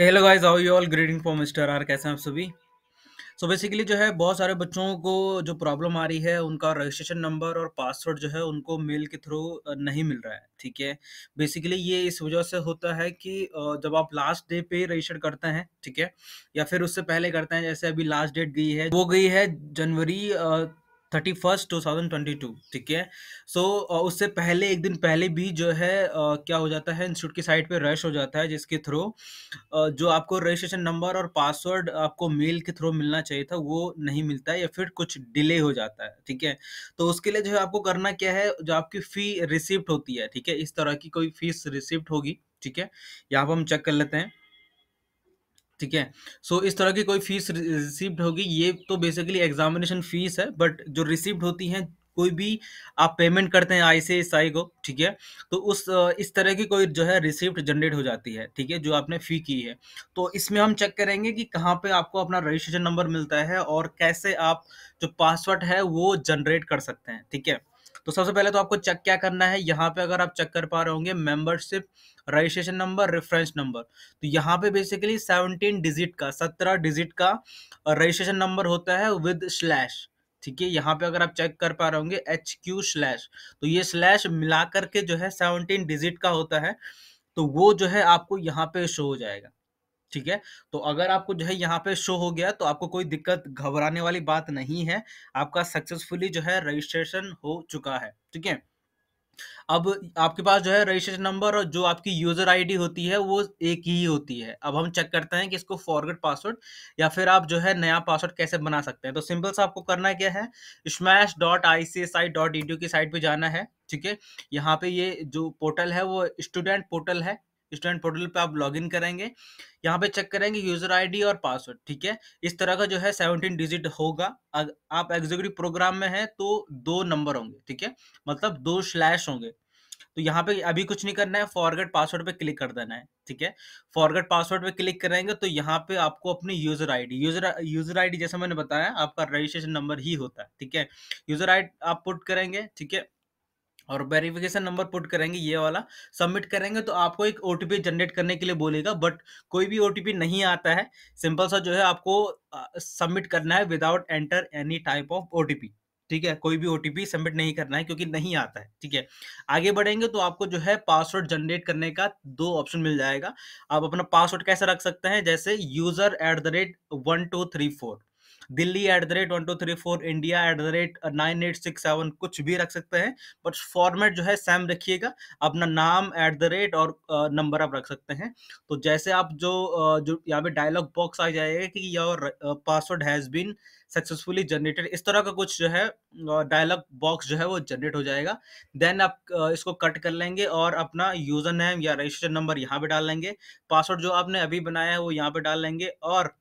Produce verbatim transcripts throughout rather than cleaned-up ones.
Hello guys, how you all, greeting from mister R. कैसे हैं आप सभी। सो बेसिकली जो है बहुत सारे बच्चों को जो प्रॉब्लम आ रही है, उनका रजिस्ट्रेशन नंबर और पासवर्ड जो है उनको मेल के थ्रू नहीं मिल रहा है। ठीक है, बेसिकली ये इस वजह से होता है कि जब आप लास्ट डे पे रजिस्टर करते हैं, ठीक है, या फिर उससे पहले करते हैं। जैसे अभी लास्ट डेट गई है, वो गई है January thirty first two thousand twenty two ठीक है। सो so, उससे पहले एक दिन पहले भी जो है uh, क्या हो जाता है, इंस्टीट्यूट की साइट पे रश हो जाता है, जिसके थ्रू uh, जो आपको रजिस्ट्रेशन नंबर और पासवर्ड आपको मेल के थ्रू मिलना चाहिए था वो नहीं मिलता है, या फिर कुछ डिले हो जाता है। ठीक है, तो उसके लिए जो है आपको करना क्या है, जो आपकी फ़ी रिसिप्ट होती है, ठीक है, इस तरह की कोई फीस रिसिप्ट होगी, ठीक है, यहाँ पर हम चेक कर लेते हैं। ठीक है, सो इस तरह की कोई फीस रिसीव्ड होगी। ये तो बेसिकली एग्जामिनेशन फीस है, बट जो रिसीव्ड होती है, कोई भी आप पेमेंट करते हैं आई सी एस आई को, ठीक है, तो उस इस तरह की कोई जो है रिसिप्ट जनरेट हो जाती है, ठीक है, जो आपने फ़ी की है। तो इसमें हम चेक करेंगे कि कहाँ पे आपको अपना रजिस्ट्रेशन नंबर मिलता है और कैसे आप जो पासवर्ड है वो जनरेट कर सकते हैं। ठीक है, तो सबसे पहले तो आपको चेक क्या करना है, यहाँ पे अगर आप चेक कर पा रहे होंगे, membership, registration number, reference number. तो यहाँ पे बेसिकली सेवनटीन डिजिट का सत्रह डिजिट का रजिस्ट्रेशन नंबर होता है विद स्लैश। ठीक है, यहाँ पे अगर आप चेक कर पा रहे होंगे एच क्यू स्लैश, तो ये स्लैश मिला करके जो है सेवनटीन डिजिट का होता है, तो वो जो है आपको यहाँ पे शो हो जाएगा। ठीक है, तो अगर आपको जो है यहाँ पे शो हो गया तो आपको कोई दिक्कत, घबराने वाली बात नहीं है, आपका सक्सेसफुली जो है रजिस्ट्रेशन हो चुका है। ठीक है, अब आपके पास जो है रजिस्ट्रेशन नंबर और जो आपकी यूजर आईडी होती है वो एक ही होती है। अब हम चेक करते हैं कि इसको फॉरगेट पासवर्ड या फिर आप जो है नया पासवर्ड कैसे बना सकते हैं। तो सिंपल सा आपको करना क्या है, smash dot I C S I dot E D U की साइट पे जाना है। ठीक है, यहाँ पे ये जो पोर्टल है वो स्टूडेंट पोर्टल है, स्टूडेंट पोर्टल पे आप लॉगिन करेंगे, यहाँ पे चेक करेंगे यूजर आईडी और पासवर्ड। ठीक है, इस तरह का जो है सत्रह डिजिट होगा। अगर आप एग्जीक्यूटिव प्रोग्राम में हैं तो दो नंबर होंगे, ठीक है, मतलब दो स्लैश होंगे। तो यहाँ पे अभी कुछ नहीं करना है, फॉरगेट पासवर्ड पे क्लिक कर देना है। ठीक है, फॉरगेट पासवर्ड पे क्लिक करेंगे तो यहाँ पे आपको अपनी user ID, user user ID जैसा मैंने बताया आपका रजिस्ट्रेशन नंबर ही होता है। ठीक है, यूजर आईडी आप पुट करेंगे, ठीक है, और वेरिफिकेशन नंबर पुट करेंगे, ये वाला सबमिट करेंगे तो आपको एक ओ टी पी जनरेट करने के लिए बोलेगा, बट कोई भी ओ टी पी नहीं आता है। सिंपल सा जो है आपको सबमिट करना है without enter any type of O T P. ठीक है, कोई भी ओ टी पी सबमिट नहीं करना है क्योंकि नहीं आता है। ठीक है, आगे बढ़ेंगे तो आपको जो है पासवर्ड जनरेट करने का दो ऑप्शन मिल जाएगा। आप अपना पासवर्ड कैसे रख सकते हैं, जैसे user at the rate one two three four Delhi at the rate one two three four India at the rate nine eight six seven कुछ भी रख सकते हैं, बट फॉर्मेट जो है सेम रखिएगा। अपना नाम एट द रेट और नंबर आप रख सकते हैं। तो जैसे आप जो जो यहाँ पे डायलॉग बॉक्स आ जाएगा कि your password has been successfully generated, इस तरह का कुछ जो है डायलॉग बॉक्स जो है वो जनरेट हो जाएगा। देन आप इसको कट कर लेंगे और अपना यूजर नेम या रजिस्ट्रेशन नंबर यहाँ पे डाल लेंगे, पासवर्ड जो आपने अभी बनाया है वो यहाँ पे डाल लेंगे और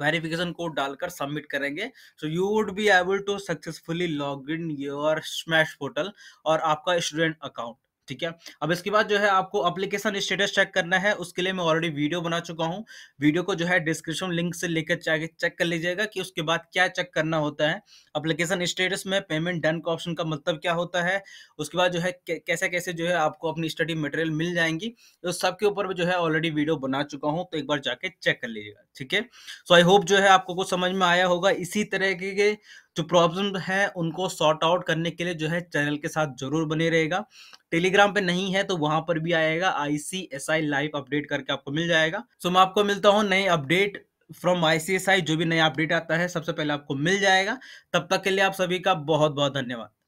वेरिफिकेशन कोड डालकर सबमिट करेंगे। So you would be able to successfully log in your smash portal और आपका स्टूडेंट अकाउंट। ठीक है, अब इसके बाद जो है आपको एप्लीकेशन स्टेटस चेक करना है। उसके लिए मैं ऑलरेडी वीडियो बना चुका हूँ, वीडियो को जो है डिस्क्रिप्शन लिंक से लेकर चेक कर लीजिएगा कि उसके बाद क्या चेक करना होता है। एप्लीकेशन स्टेटस में पेमेंट डन का ऑप्शन का मतलब क्या होता है, उसके बाद जो है कैसे कैसे जो है आपको अपनी स्टडी मटेरियल मिल जाएंगी, उस सब के ऊपर जो है ऑलरेडी वीडियो बना चुका हूँ, तो एक बार जाके चेक कर लीजिएगा। ठीक है, सो आई होप जो है आपको कुछ समझ में आया होगा। इसी तरह के जो प्रॉब्लम है उनको सॉर्ट आउट करने के लिए जो है चैनल के साथ जरूर बने रहेगा। टेलीग्राम पे नहीं है तो वहां पर भी आएगा, I C S I live update करके आपको मिल जाएगा। सो मैं आपको मिलता हूँ नए update from I C S I, जो भी नया अपडेट आता है सबसे पहले आपको मिल जाएगा। तब तक के लिए आप सभी का बहुत बहुत धन्यवाद।